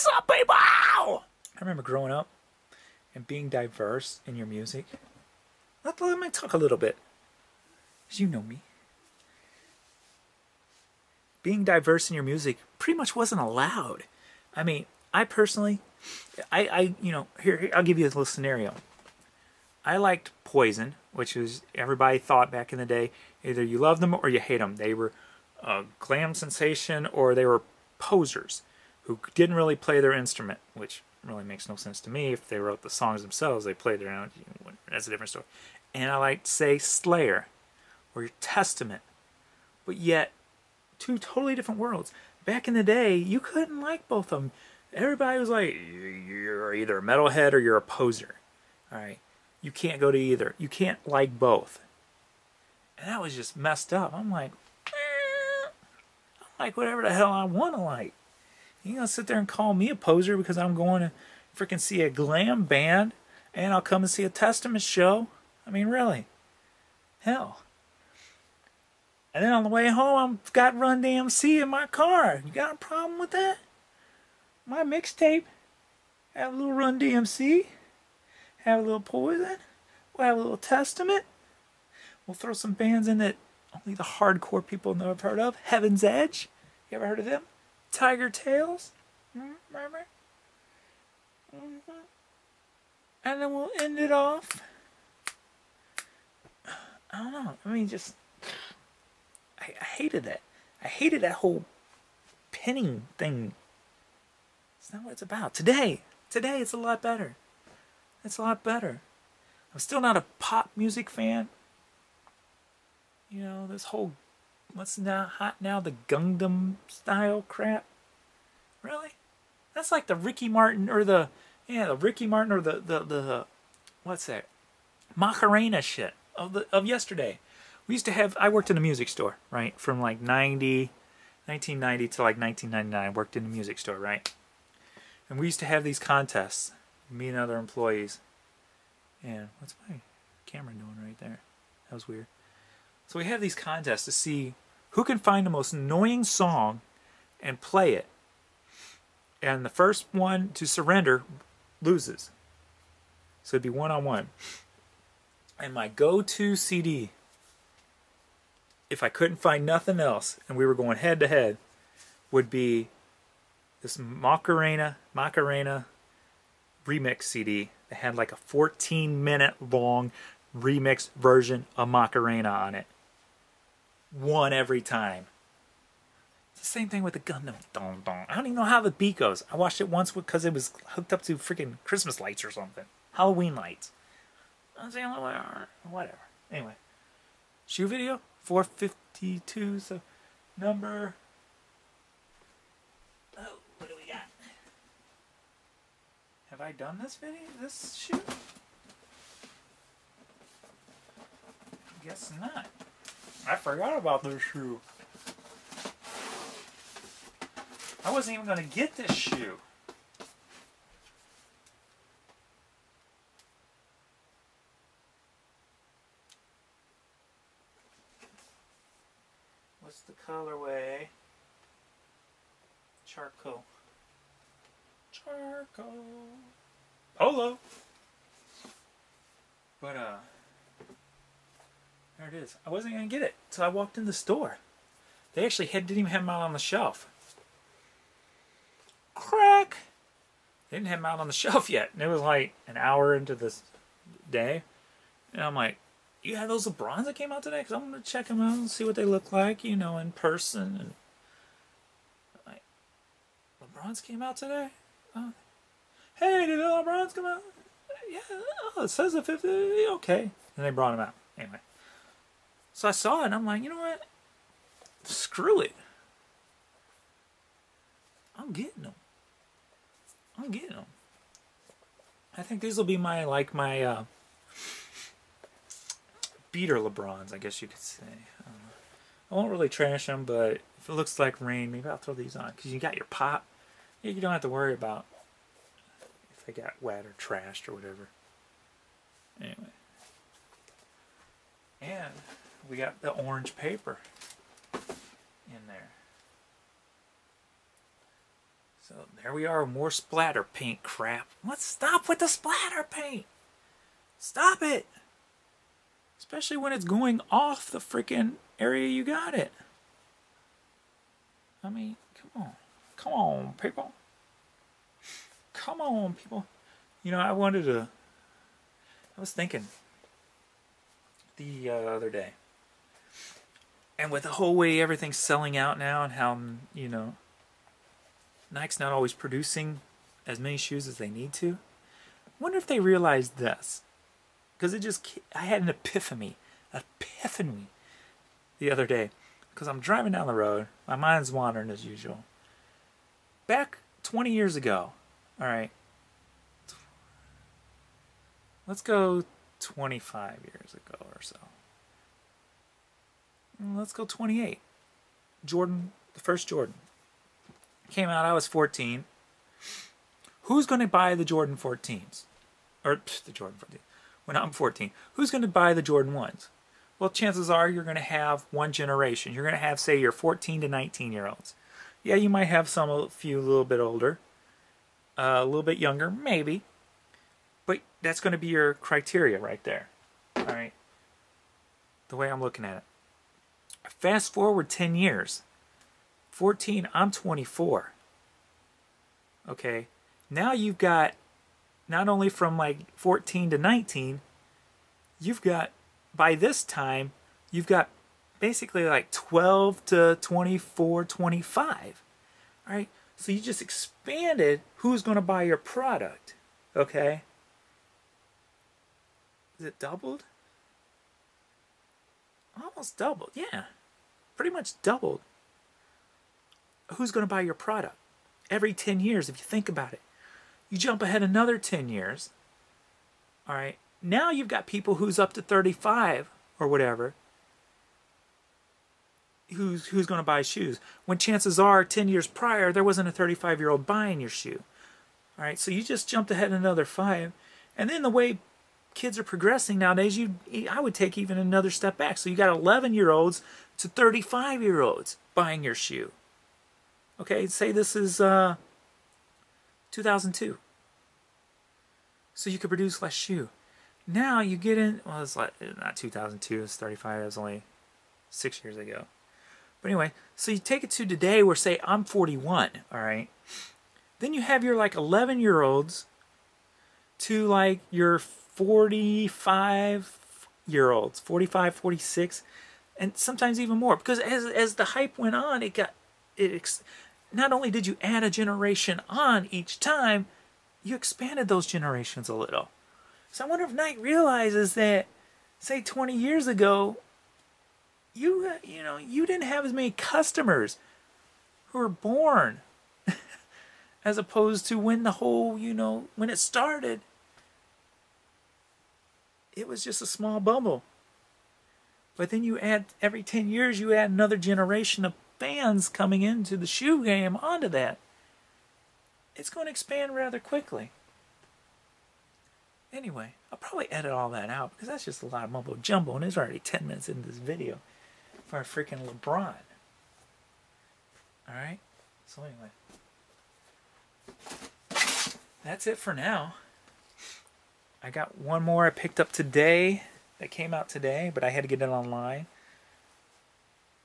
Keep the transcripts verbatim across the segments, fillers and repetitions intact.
What's up, people? I remember growing up and being diverse in your music. Let, let me talk a little bit, because you know me. Being diverse in your music pretty much wasn't allowed. I mean, I personally, I, I you know, here, here, I'll give you a little scenario. I liked Poison, which was, everybody thought back in the day, either you love them or you hate them. They were a glam sensation, or they were posers who didn't really play their instrument, which really makes no sense to me. If they wrote the songs themselves, they played their own. That's a different story. And I like to say Slayer or Testament, but yet two totally different worlds. Back in the day, you couldn't like both of them. Everybody was like, you're either a metalhead or you're a poser. All right, you can't go to either. You can't like both. And that was just messed up. I'm like, eh. I'm like whatever the hell I want to like. You gonna sit there and call me a poser because I'm going to freaking see a glam band and I'll come and see a Testament show? I mean, really? Hell. And then on the way home, I've got Run D M C in my car. You got a problem with that? My mixtape, have a little Run D M C, have a little Poison, we'll have a little Testament, we'll throw some bands in that only the hardcore people know I've heard of. Heaven's Edge, you ever heard of them? Tiger Tails, remember? Mm-hmm. And then we'll end it off. I don't know, I mean just, I, I hated that. I hated that whole pinning thing. It's not what it's about. Today, today it's a lot better. It's a lot better. I'm still not a pop music fan. You know, this whole, what's now hot now, the Gangnam style crap. Really? That's like the Ricky Martin or the, yeah, the Ricky Martin or the, the, the what's that? Macarena shit of, the, of yesterday. We used to have, I worked in a music store, right? From like nineteen ninety to like nineteen ninety-nine, I worked in a music store, right? And we used to have these contests, me and other employees. And what's my camera doing right there? That was weird. So we have these contests to see who can find the most annoying song and play it. And the first one to surrender loses. So it'd be one-on-one. And my go-to C D, if I couldn't find nothing else, and we were going head-to-head, would be this Macarena, Macarena remix C D that had like a fourteen minute long remix version of Macarena on it. Won every time. It's the same thing with the Gundam. Dun, dun. I don't even know how the beat goes. I watched it once because it was hooked up to freaking Christmas lights or something. Halloween lights. I'm saying, whatever. Anyway. Shoe video? four fifty-two, so number... Have I done this video? This shoot? Guess not. I forgot about this shoe. I wasn't even going to get this shoe. What's the colorway? Charcoal. Charcoal. Polo. But, uh, there it is. I wasn't going to get it, so I walked in the store. They actually had, didn't even have them out on the shelf. Crack! They didn't have them out on the shelf yet. And it was like an hour into this day. And I'm like, you have those LeBrons that came out today? Because I'm going to check them out and see what they look like, you know, in person. And I'm like, LeBrons came out today? Oh. Hey, did the LeBrons come out? Yeah, oh, it says the fifty, okay. And they brought him out, anyway. So I saw it, and I'm like, you know what? Screw it. I'm getting them. I'm getting them. I think these will be my, like, my, uh, beater LeBrons, I guess you could say. Um, I won't really trash them, but if it looks like rain, maybe I'll throw these on, because you got your pop. You don't have to worry about if they got wet or trashed or whatever. Anyway. And we got the orange paper in there. So there we are, more splatter paint crap. Let's stop with the splatter paint. Stop it. Especially when it's going off the freaking area you got it. I mean, come on. Come on, people. Come on, people. You know, I wanted to... I was thinking the uh, other day. And with the whole way everything's selling out now and how, you know, Nike's not always producing as many shoes as they need to. I wonder if they realized this. Because it just... I had an epiphany. Epiphany. The other day. Because I'm driving down the road. My mind's wandering as usual. Back twenty years ago. Alright. Let's go twenty-five years ago or so. Let's go twenty-eight. Jordan, the first Jordan. Came out, I was fourteen. Who's going to buy the Jordan fourteens? Or pff, the Jordan fourteens. When I'm fourteen, who's going to buy the Jordan ones? Well, chances are you're going to have one generation. You're going to have, say, your fourteen to nineteen-year-olds. Yeah, you might have some, a few, a little bit older. Uh, a little bit younger, maybe. But that's going to be your criteria right there. All right. The way I'm looking at it. Fast forward ten years. fourteen, I'm twenty-four. Okay. Now you've got not only from like fourteen to nineteen, you've got, by this time, you've got basically like twelve to twenty-four, twenty-five. All right. So you just expanded who's going to buy your product. Okay. Is it doubled? Almost doubled, yeah. Pretty much doubled. Who's going to buy your product? Every ten years, if you think about it. You jump ahead another ten years. All right. Now you've got people who's up to thirty-five or whatever. Who's, who's going to buy shoes? When chances are ten years prior, there wasn't a thirty-five-year-old buying your shoe. All right. So you just jumped ahead another five. And then the way kids are progressing nowadays, you I would take even another step back. So you got eleven-year-olds to thirty-five-year-olds buying your shoe. Okay, say this is uh, two thousand two. So you could produce less shoe. Now you get in, well, it's like, not two thousand two, it's thirty-five, it was only six years ago. But anyway, so you take it to today where, say, I'm forty-one, all right? Then you have your, like, eleven-year-olds to, like, your forty-five-year-olds, forty-five, forty-six, and sometimes even more. Because as as the hype went on, it got it. Ex not only did you add a generation on each time, you expanded those generations a little. So I wonder if Nike realizes that, say, twenty years ago, you you know you didn't have as many customers who were born, as opposed to when the whole you know when it started. It was just a small bubble. But then you add, every ten years, you add another generation of fans coming into the shoe game onto that. It's going to expand rather quickly. Anyway, I'll probably edit all that out because that's just a lot of mumbo jumbo and it's already ten minutes into this video for a freaking LeBron. Alright? So anyway. That's it for now. I got one more I picked up today that came out today, but I had to get it online.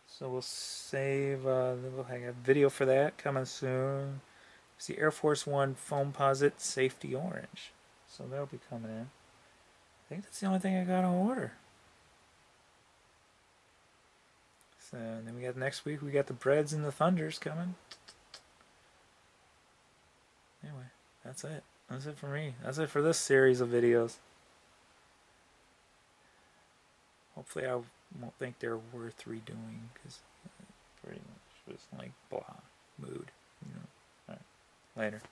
So we'll save uh, we'll have a video for that coming soon. It's the Air Force One Foamposite Safety Orange. So that'll be coming in. I think that's the only thing I got on order. So then we got next week, we got the Breds and the Thunders coming. Anyway, that's it. That's it for me. That's it for this series of videos. Hopefully I won't think they're worth redoing because pretty much was like blah mood. You know. Alright. Later.